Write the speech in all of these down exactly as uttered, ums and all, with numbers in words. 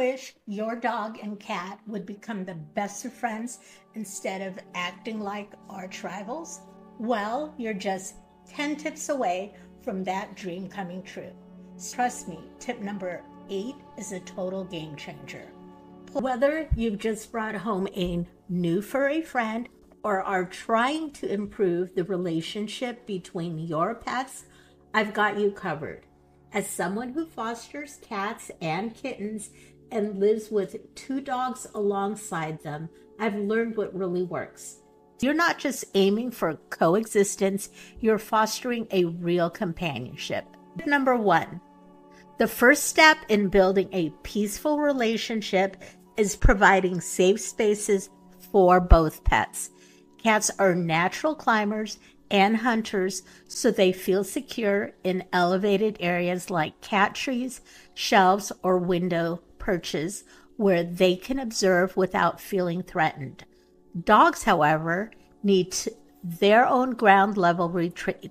wish your dog and cat would become the best of friends instead of acting like arch rivals? Well, you're just ten tips away from that dream coming true. Trust me, tip number eight is a total game changer. Whether you've just brought home a new furry friend or are trying to improve the relationship between your pets, I've got you covered. As someone who fosters cats and kittens and lives with two dogs alongside them, I've learned what really works. You're not just aiming for coexistence, you're fostering a real companionship. Number one, the first step in building a peaceful relationship is providing safe spaces for both pets. Cats are natural climbers and hunters, so they feel secure in elevated areas like cat trees, shelves, or window perches where they can observe without feeling threatened. Dogs, however, need their own ground level retreat,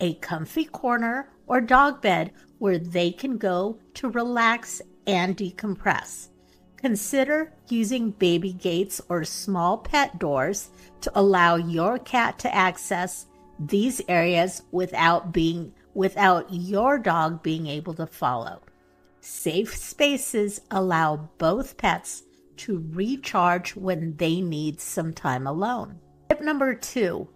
a comfy corner or dog bed where they can go to relax and decompress. Consider using baby gates or small pet doors to allow your cat to access these areas without being without your dog being able to follow. Safe spaces allow both pets to recharge when they need some time alone. Tip number two,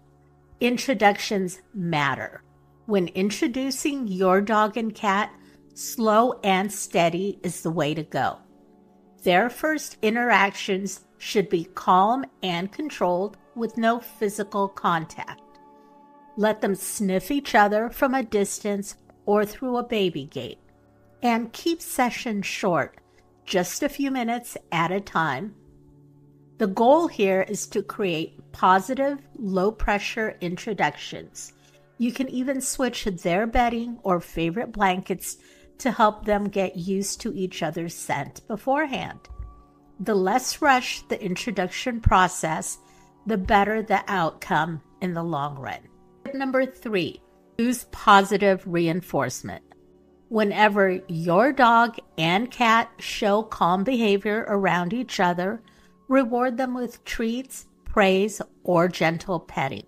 introductions matter. When introducing your dog and cat, slow and steady is the way to go. Their first interactions should be calm and controlled with no physical contact. Let them sniff each other from a distance or through a baby gate. And keep sessions short, just a few minutes at a time. The goal here is to create positive, low-pressure introductions. You can even switch their bedding or favorite blankets to help them get used to each other's scent beforehand. The less rushed the introduction process, the better the outcome in the long run. Number three, use positive reinforcement. Whenever your dog and cat show calm behavior around each other, reward them with treats, praise, or gentle petting.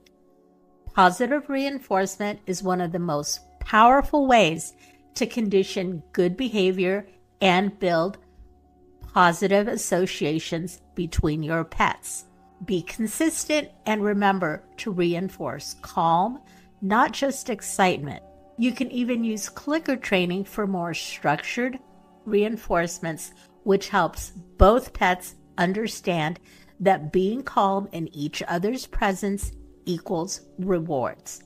Positive reinforcement is one of the most powerful ways to condition good behavior and build positive associations between your pets. Be consistent and remember to reinforce calm, not just excitement. You can even use clicker training for more structured reinforcements, which helps both pets understand that being calm in each other's presence equals rewards.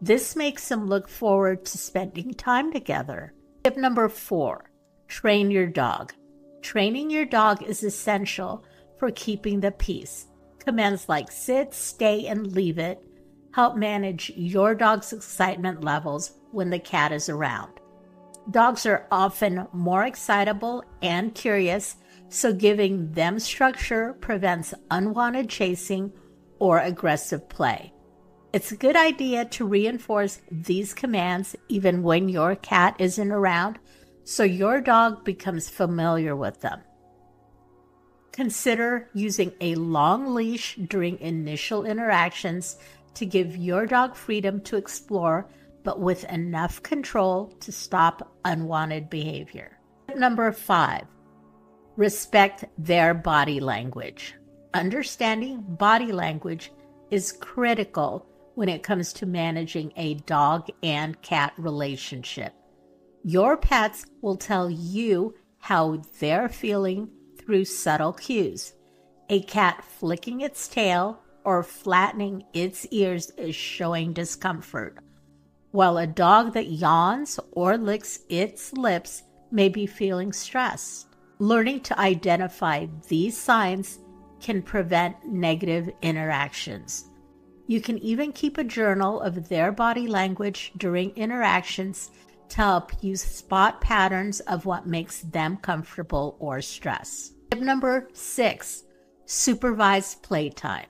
This makes them look forward to spending time together. Tip number four, train your dog. Training your dog is essential for keeping the peace. Commands like sit, stay, and leave it help manage your dog's excitement levels when the cat is around. Dogs are often more excitable and curious, so giving them structure prevents unwanted chasing or aggressive play. It's a good idea to reinforce these commands even when your cat isn't around, so your dog becomes familiar with them. Consider using a long leash during initial interactions to give your dog freedom to explore, but with enough control to stop unwanted behavior. Number five, respect their body language. Understanding body language is critical when it comes to managing a dog and cat relationship. Your pets will tell you how they're feeling through subtle cues. A cat flicking its tail or flattening its ears is showing discomfort, while a dog that yawns or licks its lips may be feeling stressed. Learning to identify these signs can prevent negative interactions. You can even keep a journal of their body language during interactions to help you spot patterns of what makes them comfortable or stressed. Tip number six, supervised playtime.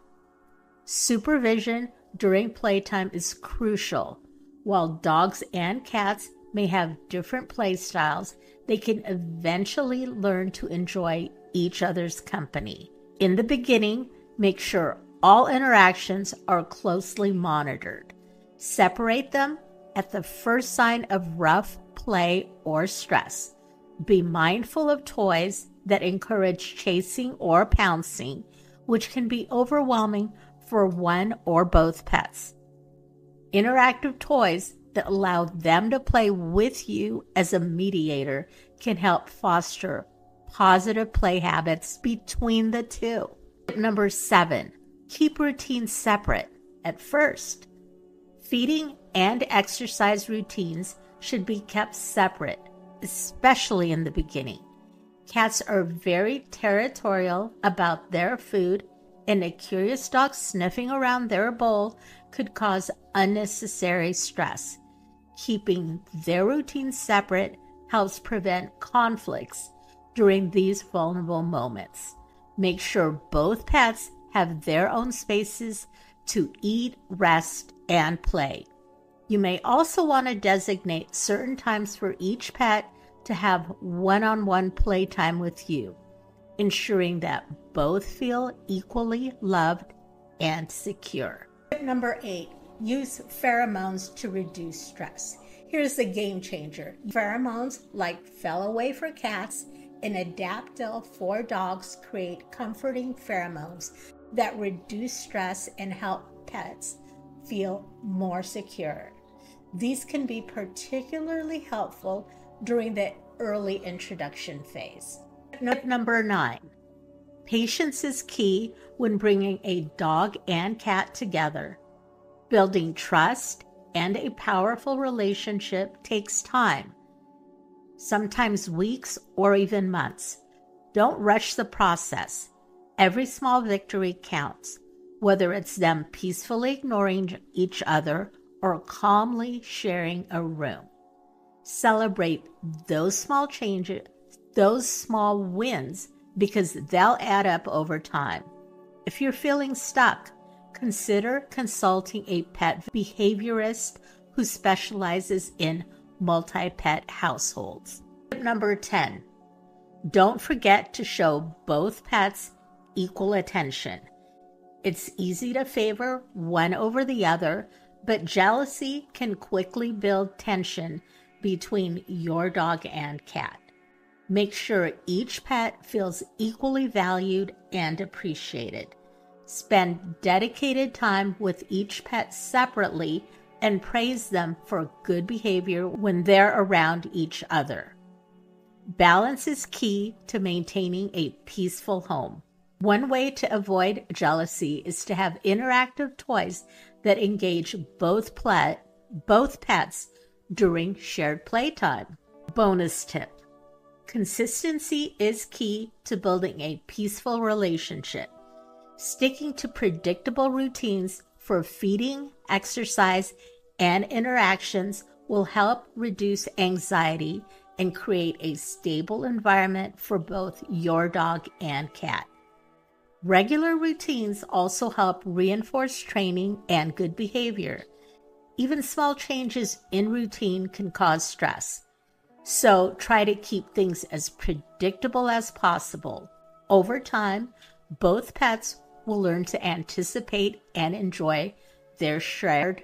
Supervision during playtime is crucial. While dogs and cats may have different play styles, they can eventually learn to enjoy each other's company. In the beginning, make sure all interactions are closely monitored. Separate them at the first sign of rough play or stress. Be mindful of toys that encourage chasing or pouncing, which can be overwhelming for one or both pets. Interactive toys that allow them to play with you as a mediator can help foster positive play habits between the two. Tip number seven, keep routines separate at first. Feeding and exercise routines should be kept separate, especially in the beginning. Cats are very territorial about their food, and a curious dog sniffing around their bowl could cause unnecessary stress. Keeping their routines separate helps prevent conflicts during these vulnerable moments. Make sure both pets have their own spaces to eat, rest, and play. You may also want to designate certain times for each pet to have one-on-one playtime with you, ensuring that both feel equally loved and secure. Tip number eight, use pheromones to reduce stress. Here's the game changer. Pheromones like Feliway for cats and Adaptil for dogs create comforting pheromones that reduce stress and help pets feel more secure. These can be particularly helpful during the early introduction phase. Tip number nine, patience is key when bringing a dog and cat together. Building trust and a powerful relationship takes time, sometimes weeks or even months. Don't rush the process. Every small victory counts, whether it's them peacefully ignoring each other or calmly sharing a room. Celebrate those small changes, those small wins, because they'll add up over time. If you're feeling stuck, consider consulting a pet behaviorist who specializes in multi-pet households. Tip number ten, don't forget to show both pets equal attention. It's easy to favor one over the other, but jealousy can quickly build tension between your dog and cat. Make sure each pet feels equally valued and appreciated. Spend dedicated time with each pet separately and praise them for good behavior when they're around each other. Balance is key to maintaining a peaceful home. One way to avoid jealousy is to have interactive toys that engage both, play, both pets during shared playtime. Bonus tip. Consistency is key to building a peaceful relationship. Sticking to predictable routines for feeding, exercise, and interactions will help reduce anxiety and create a stable environment for both your dog and cat. Regular routines also help reinforce training and good behavior. Even small changes in routine can cause stress, so try to keep things as predictable as possible. Over time, both pets will learn to anticipate and enjoy their shared,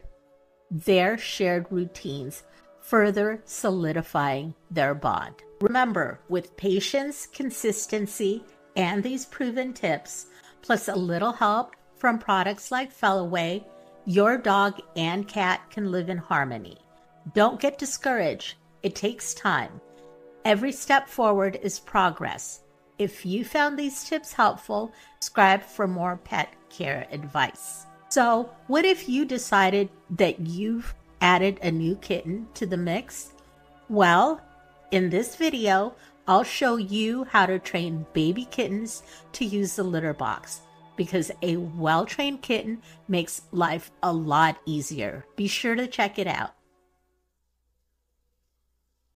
their shared routines, further solidifying their bond. Remember, with patience, consistency, and these proven tips, plus a little help from products like Feliway, your dog and cat can live in harmony. Don't get discouraged. It takes time. Every step forward is progress. If you found these tips helpful, subscribe for more pet care advice. So, what if you decided that you've added a new kitten to the mix? Well, in this video, I'll show you how to train baby kittens to use the litter box, because a well-trained kitten makes life a lot easier. Be sure to check it out.